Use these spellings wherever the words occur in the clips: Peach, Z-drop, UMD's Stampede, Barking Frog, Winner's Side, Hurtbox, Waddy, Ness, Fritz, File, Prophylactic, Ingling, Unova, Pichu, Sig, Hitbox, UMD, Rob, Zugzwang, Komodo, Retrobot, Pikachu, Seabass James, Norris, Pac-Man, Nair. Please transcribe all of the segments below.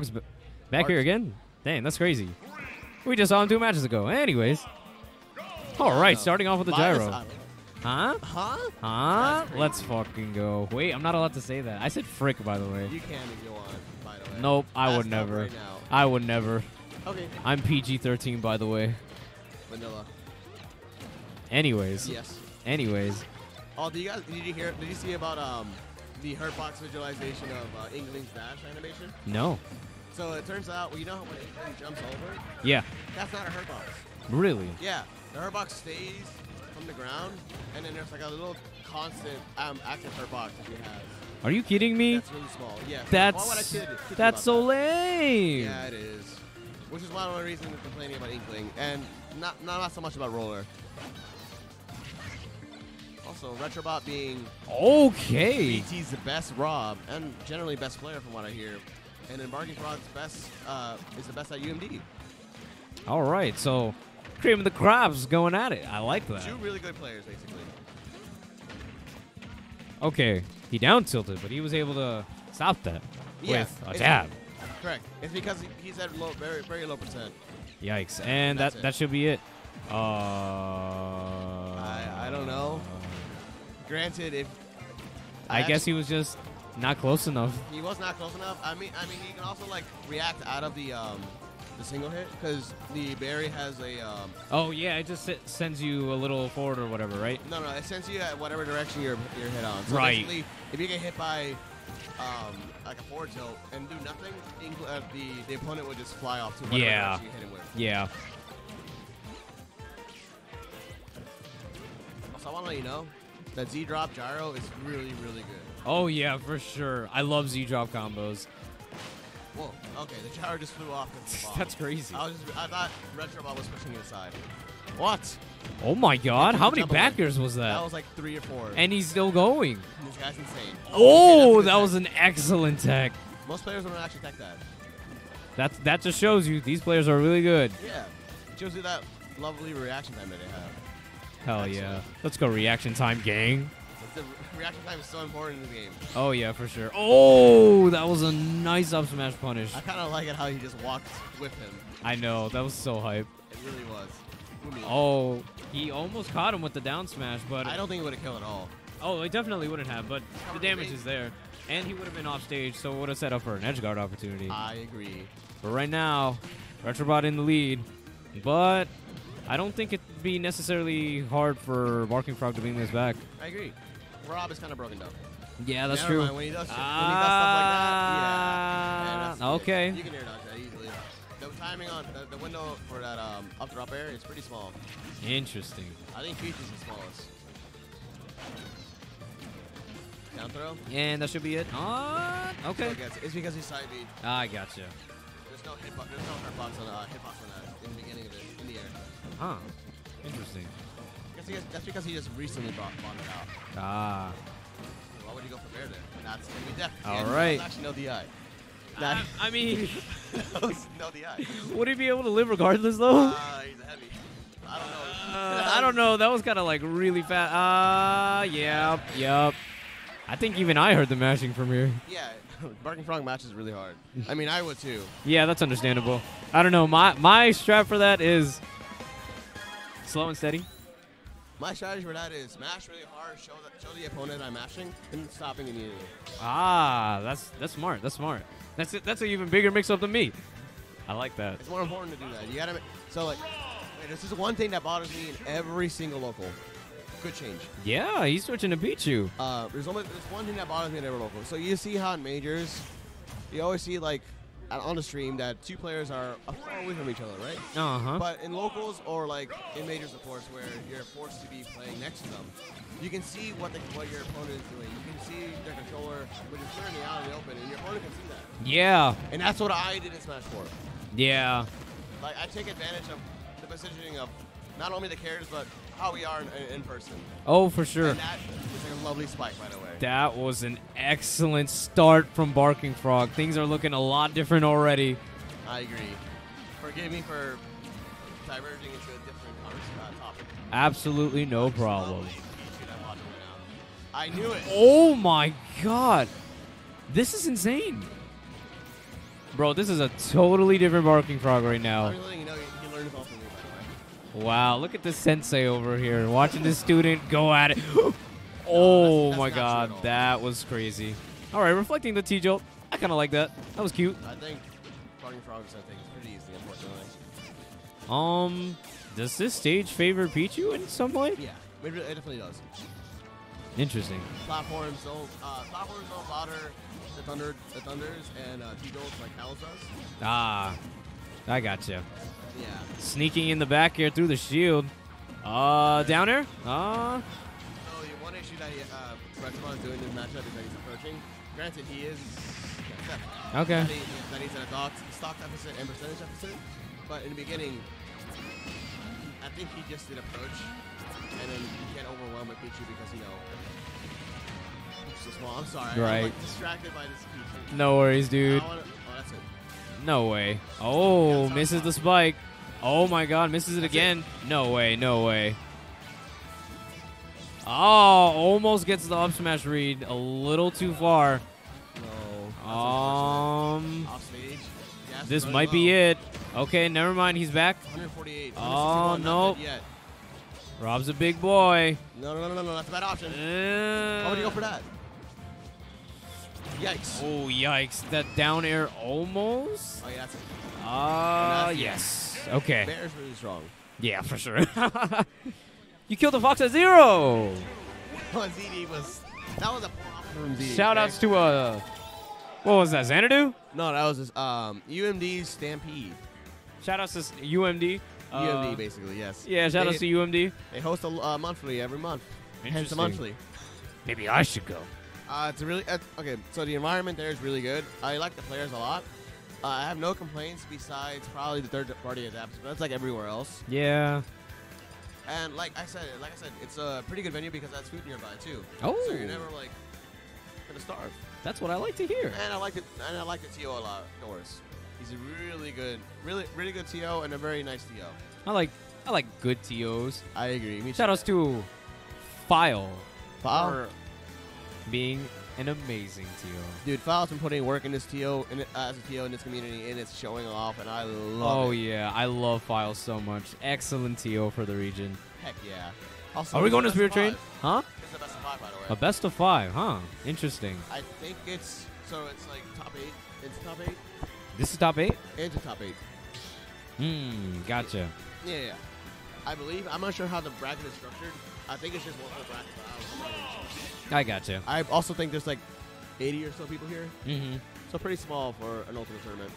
Comes back here again? Dang, that's crazy. We just saw him 2 matches ago. Anyways. All right, starting off with the gyro. Huh? Huh? Huh? Let's fucking go. Wait, I'm not allowed to say that. I said frick, by the way. You can if you want, by the way. Nope, I would never. I would never. Okay. I'm PG-13, by the way. Vanilla. Anyways. Yes. Anyways. Oh, did you see about the Hurtbox visualization of Ingling's dash animation? No. So it turns out, well, you know how when Ingling jumps over? Yeah. That's not a Hurtbox. Really? Yeah. The Hurtbox stays from the ground, and then there's like a little constant active Hurtbox that he has. Are you kidding me? That's really small. Yeah. That's so lame. Yeah, it is. Which is one of the reasons we're complaining about Inkling, and not so much about Roller. Also, Retrobot being okay. BT's the best Rob, and generally best player from what I hear. And then Barking Frog's best is the best at UMD. All right, so Cream of the Crops going at it. I like that. 2 really good players, basically. Okay, he down tilted, but he was able to stop that with a jab. Correct. It's because he's at low, very, very low percent. Yikes! And that should be it. I don't know. Granted, if I guess he was just not close enough. He was not close enough. I mean, he can also like react out of the single hit because the berry has a. Oh yeah, it just sends you a little forward or whatever, right? No, no, it sends you at whatever direction you're hit on. So basically, if you get hit by. Like a forward tilt and do nothing, the opponent would just fly off to whatever you hit him with. Yeah. So I want to let you know that Z-drop gyro is really, really good. Oh yeah, for sure. I love Z-drop combos. Whoa. Okay, the gyro just flew off. That's crazy. I thought Retrobot was pushing it aside. What? Oh my God! How many backers was that? That was like 3 or 4. And he's still going. This guy's insane. Oh, that was an excellent tech. Most players don't actually tech that. That just shows you these players are really good. Yeah, it shows you that lovely reaction time that they have. Hell yeah! Let's go reaction time, gang. The reaction time is so important in the game. Oh yeah, for sure. Oh, that was a nice up smash punish. I kind of like it how you just walked with him. I know, that was so hype. It really was. Oh, he almost caught him with the down smash, but I don't think it would have killed at all. Oh, it definitely wouldn't have, but the damage is there. And he would have been off stage, so it would have set up for an edge guard opportunity. I agree. But right now, Retrobot in the lead. But I don't think it'd be necessarily hard for Barking Frog to bring this back. I agree. Rob is kind of broken down. Yeah, that's true. Mind, when he does stuff like that, yeah. Okay. You can air dodge that easily. The timing on the window for that up drop air is pretty small. Interesting. I think Peach is the smallest. Down throw. And that should be it. Okay. It's because he's side beat. I gotcha. There's no hitbox. There's no hurtbox on hitbox on that in the beginning of it in the air. Huh. Interesting. That's because he just recently bought it out. Ah. Why would you go for air there? That's gonna be death. All right. Actually, no DI. I mean, would he be able to live regardless though? He's heavy. I don't know. I don't know. That was kind of like really fast. Yep. I think even I heard the mashing from here. Yeah, Barking Frog matches really hard. I mean, I would too. Yeah, that's understandable. I don't know. My strat for that is slow and steady. My strategy for that is mash really hard, show the opponent I'm mashing, and stopping immediately. Ah, that's smart. That's smart. That's it. That's an even bigger mix-up than me. I like that. It's more important to do that. You gotta. So like, this is one thing that bothers me in every single local. Good change. Yeah, he's switching to Pichu. There's one thing that bothers me in every local. So you see how in majors, you always see like on the stream that 2 players are far away from each other, right? Uh-huh. But in locals or like in majors, of course, where you're forced to be playing next to them, you can see what your opponent is doing. You can see their controller, which is certainly out in the open, and your opponent can see that. Yeah. And that's what I did in Smash 4. Yeah. Like, I take advantage of the positioning of not only the characters, but how we are in person. Oh, for sure. And that was a lovely spike, by the way. That was an excellent start from Barking Frog. Things are looking a lot different already. I agree. Forgive me for diverging into a different topic. Absolutely no problem. I knew it. Oh, my God. This is insane. Bro, this is a totally different Barking Frog right now. I'm letting you know, you learned about me, by the way. Wow, look at this sensei over here watching this student go at it. Oh, no, my God, that was crazy. All right, reflecting the T-jolt. I kind of like that. That was cute. I think Barking Frogs, I think, is pretty easy, unfortunately. Does this stage favor Pichu in some way? Yeah, it definitely does. Interesting. Platforms don't bother the thunders and T-jolts like Howls does. Ah, I gotcha. Yeah. Sneaking in the back here through the shield. Down air. So the one issue that Retrobot is doing in this matchup is that he's approaching. Granted, he is. Okay. That he's in a stock deficit and percentage deficit, but in the beginning, I think he just did approach, and then you can't overwhelm with Pichu because, you know, it's just, well, I'm sorry. Right. I'm like, distracted by this Pichu. No worries, dude. Oh, that's it. No way. Oh, yeah, misses the spike. Oh, my God, misses it again. No way, no way. Oh, almost gets the up smash read a little too far. No. Off stage. Yes, this might be it. Okay, never mind. He's back. 148. Oh, no. Rob's a big boy. No. That's a bad option. Why would you go for that? Yikes. Oh, yikes. That down air almost? Oh, yeah, that's it. Yes. Okay. Bear's really strong. Yeah, for sure. You killed the Fox at 0. That was a problem. Shoutouts to what was that, Xanadu? No, that was this, UMD's Stampede. Shoutouts to UMD. UMD, basically, yes. Yeah, shoutouts to UMD. They host a monthly every month. Hence a monthly. Maybe I should go. It's really okay. So the environment there is really good. I like the players a lot. I have no complaints besides probably the third-party adapts, but that's like everywhere else. Yeah. And like I said, it's a pretty good venue because that's food nearby too. Oh. So you're never like gonna starve. That's what I like to hear. And I like the TO a lot, Norris. He's a really good TO and a very nice TO. I like good TOs. I agree. Shoutouts to File. For being an amazing TO. Dude, File's been putting work in this TO as a TO in this community, and it's showing off, and I love it. Oh yeah, I love File so much. Excellent TO for the region. Heck yeah. Also, are we going to Spirit Train? Huh? It's a best of 5, by the way. A best of 5, huh? Interesting. I think it's, so it's like top 8. It's top 8. This is top 8? It's a top 8. Hmm, gotcha. Yeah. I believe, I'm not sure how the bracket is structured. I think it's just one whole bracket. But I gotcha. I also think there's like 80 or so people here. Mm-hmm. So pretty small for an ultimate tournament.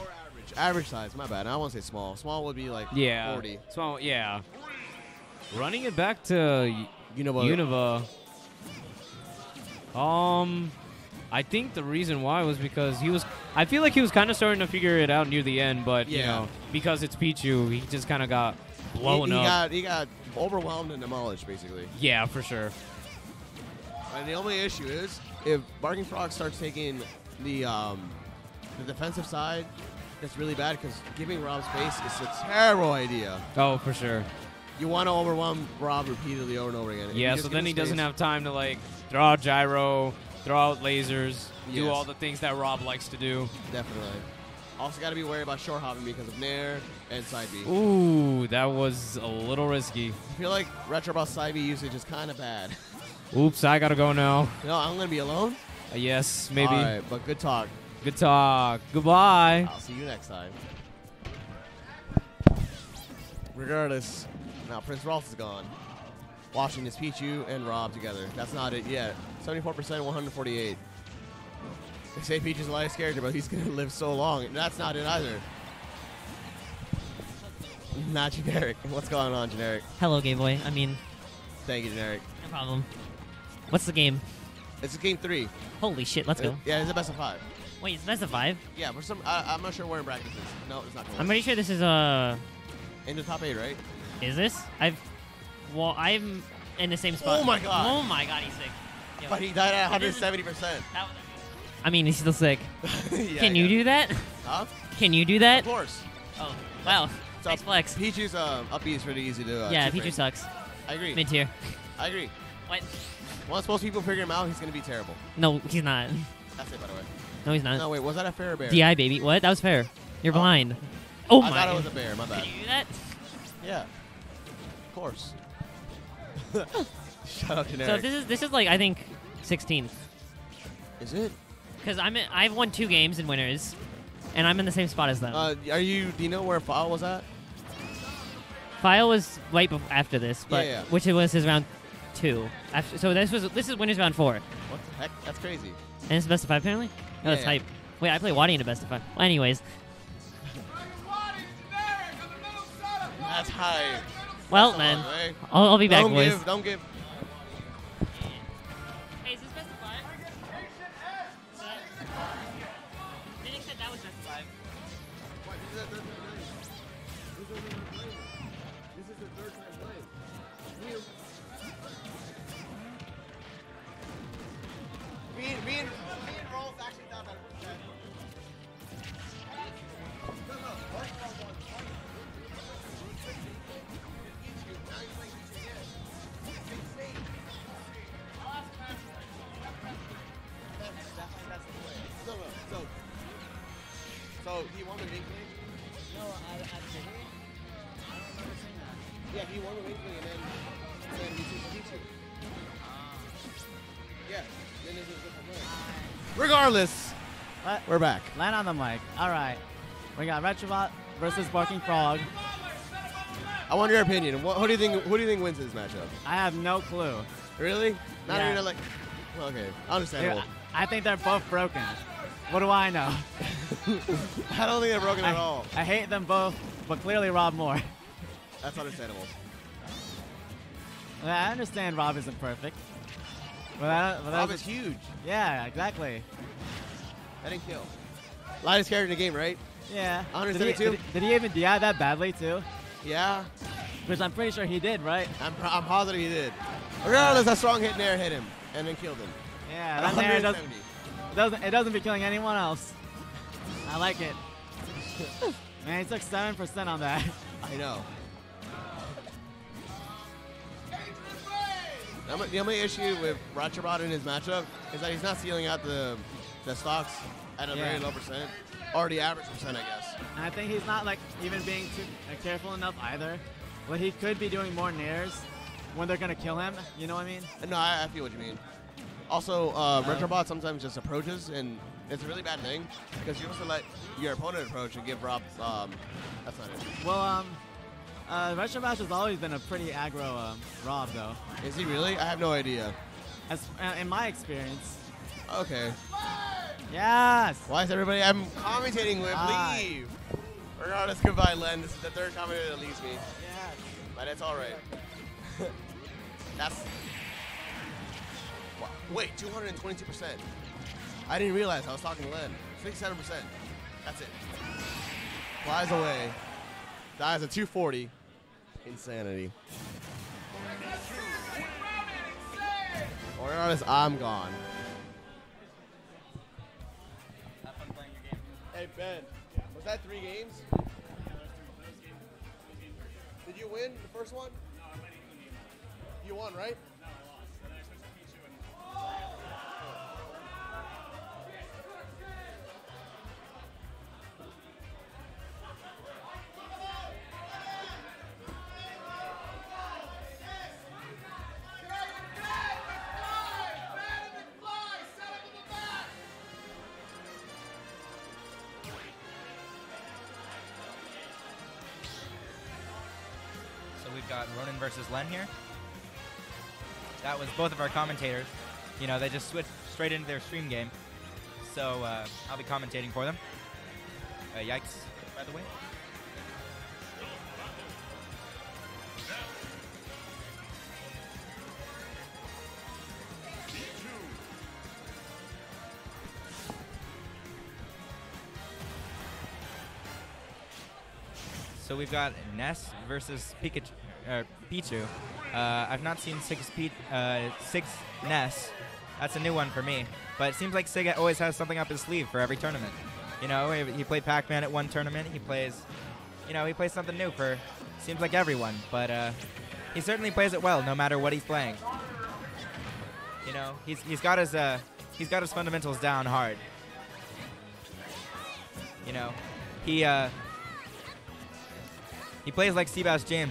Or average. Average size, my bad. I won't say small. Small would be like 40. Small, yeah. Running it back to Unova. I think the reason why was because he was. I feel like he was kind of starting to figure it out near the end, but you know, because it's Pichu, he just kind of got blown up. He got overwhelmed and demolished, basically. Yeah, for sure. And the only issue is if Barking Frog starts taking the defensive side, that's really bad because giving Rob space is a terrible idea. Oh, for sure. You want to overwhelm Rob repeatedly over and over again. Yeah, so then he doesn't have time to like throw out gyro, throw out lasers, do all the things that Rob likes to do. Definitely. Also got to be worried about short hopping because of Nair and side B. Ooh, that was a little risky. I feel like Retrobot side B usage is kind of bad. Oops, I got to go now. No, I'm going to be alone? Yes, maybe. All right, but good talk. Good talk. Goodbye. I'll see you next time. Regardless, now Prince Rolf is gone. Watching this Pichu and Rob together. That's not it yet. 74%, 148. They say Peach is the lightest character, but he's going to live so long. That's not it either. Not generic. What's going on, generic? Hello, Game Boy. I mean... Thank you, generic. No problem. What's the game? It's game 3. Holy shit, let's go. Yeah, it's a best of 5. Wait, it's a best of 5? Yeah, for some, I'm not sure where in brackets is. No, it's not. I'm pretty sure this is a... In the top 8, right? Is this? Well, I'm in the same spot. Oh, my God. Oh, my God, he's sick. Yo, but he died at 170%. I mean, he's still sick. Can you do that? Huh? Can you do that? Of course. Oh, wow. So nice flex. Pichu's up B is really easy to yeah, Pichu sucks. I agree. Mid-tier. I agree. What? Once most people figure him out, he's going to be terrible. No, he's not. That's it, by the way. No, he's not. No, wait, was that a fair or bear? DI, baby. What? That was fair. You're blind. Oh, my. I thought it was a bear. My bad. Can you do that? Yeah. Of course. Shout out to Nair. So this is like, I think, 16th. Is it? Because I've won 2 games in winners, and I'm in the same spot as them. Do you know where File was at? File was right after this, but which it was his round 2. After, so this is winners round 4. What the heck? That's crazy. And it's best of 5 apparently. No, that's hype. Wait, I play Waddy in a best of 5. Well, anyways. That's hype. Well, man, I'll be back, boys. Don't give. Hey, is this best of 5? Didn't expect that was best of 5. This is the 3rd time playing. Me and Rolf actually thought that was bad. So he won the wing thing? No, I didn't. I don't remember saying that. Yeah, he won the wing thing, and then he took Pichu. Yeah, then it was a different way. Regardless, we're back. Land on the mic. All right. We got Retrobot versus Barking Frog. I want your opinion. Who do you think wins this matchup? I have no clue. Really? Not even like. Well, okay, understandable. Dude, I think they're both broken. What do I know? I don't think they're broken at all. I hate them both, but clearly Rob more. That's understandable. Well, I understand Rob isn't perfect. But Rob is huge. Yeah, exactly. That didn't kill. Lightest character in the game, right? Yeah. I understand too. Did he even DI that badly too? Yeah. Which I'm pretty sure he did, right? I'm positive he did. Regardless, a strong hit Nair hit him and then killed him. Yeah, that Nair doesn't be killing anyone else. I like it. Man, he took 7% on that. I know. The only issue with Retrobot in his matchup is that he's not sealing out the stocks at a very low percent, or the average percent, I guess. And I think he's not like even being too careful enough either. But he could be doing more Nairs when they're gonna kill him. You know what I mean? No, I feel what you mean. Also, Retrobot sometimes just approaches and. It's a really bad thing because you also let your opponent approach and give Rob. That's not it. Well, Retrobot has always been a pretty aggro Rob, though. Is he really? I have no idea. As in my experience. Okay. Yes. Why is everybody? I'm commentating with leave. Regardless, goodbye, Len. This is the 3rd commentator that leaves me. Yes. But it's all right. That's. Wait, 222%. I didn't realize I was talking to Len. 67%. That's it. Flies away. Dies at 240. Insanity. Or honest, I'm gone. Have fun playing your game. Hey Ben, was that 3 games? Yeah, those games were good. Did you win the first one? No, I went in the game. You won, right? No, I lost. And I switched to Pichu and got Ronan versus Len here. That was both of our commentators. You know, they just switched straight into their stream game. So I'll be commentating for them. Yikes, by the way. So we've got Ness versus Pikachu. Pichu. I've not seen Sig's Ness. That's a new one for me. But it seems like Sig always has something up his sleeve for every tournament. You know, he played Pac-Man at one tournament. He plays something new for. Seems like everyone, but he certainly plays it well, no matter what he's playing. You know, he's got his fundamentals down hard. You know, he plays like Seabass James.